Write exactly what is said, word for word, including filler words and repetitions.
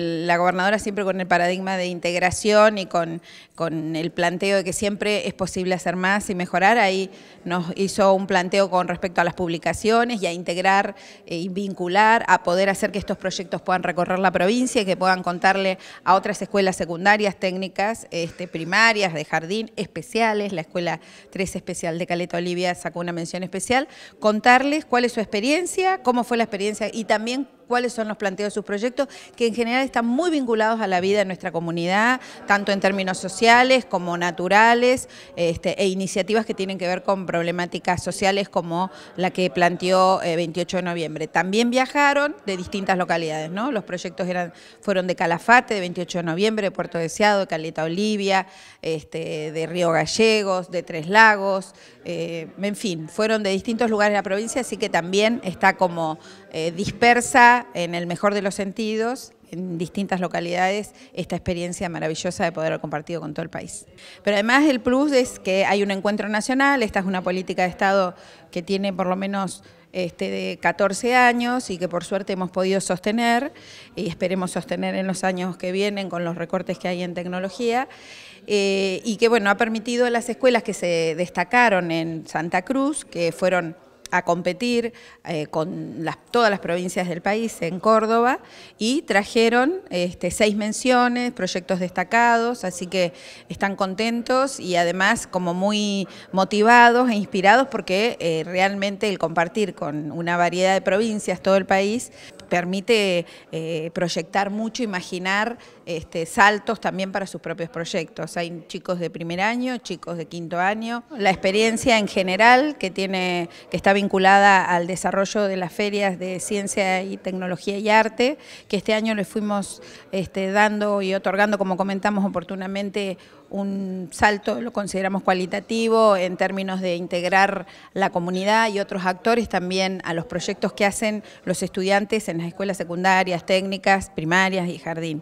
La gobernadora siempre con el paradigma de integración y con, con el planteo de que siempre es posible hacer más y mejorar. Ahí nos hizo un planteo con respecto a las publicaciones y a integrar y vincular, a poder hacer que estos proyectos puedan recorrer la provincia y que puedan contarle a otras escuelas secundarias, técnicas, este, primarias, de jardín, especiales. La Escuela tres Especial de Caleta Olivia sacó una mención especial. Contarles cuál es su experiencia, cómo fue la experiencia y también cuáles son los planteos de sus proyectos, que en general están muy vinculados a la vida de nuestra comunidad, tanto en términos sociales como naturales, este, e iniciativas que tienen que ver con problemáticas sociales como la que planteó eh, veintiocho de noviembre. También viajaron de distintas localidades, ¿no? Los proyectos eran, fueron de Calafate, de veintiocho de noviembre, de Puerto Deseado, de Caleta Olivia, este, de Río Gallegos, de Tres Lagos, eh, en fin, fueron de distintos lugares de la provincia, así que también está como eh, dispersa, en el mejor de los sentidos, en distintas localidades, esta experiencia maravillosa de poder haber compartido con todo el país. Pero además el plus es que hay un encuentro nacional. Esta es una política de Estado que tiene por lo menos este, de catorce años y que por suerte hemos podido sostener y esperemos sostener en los años que vienen con los recortes que hay en tecnología. Eh, y que bueno, ha permitido a las escuelas que se destacaron en Santa Cruz, que fueron a competir eh, con las, todas las provincias del país en Córdoba, y trajeron este, seis menciones, proyectos destacados, así que están contentos y además como muy motivados e inspirados porque eh, realmente el compartir con una variedad de provincias todo el país permite eh, proyectar mucho, imaginar este, saltos también para sus propios proyectos. Hay chicos de primer año, chicos de quinto año. La experiencia en general que tiene, que está vinculada al desarrollo de las ferias de ciencia y tecnología y arte, que este año le fuimos este, dando y otorgando, como comentamos oportunamente, un salto, lo consideramos cualitativo, en términos de integrar la comunidad y otros actores también a los proyectos que hacen los estudiantes en las escuelas secundarias, técnicas, primarias y jardín.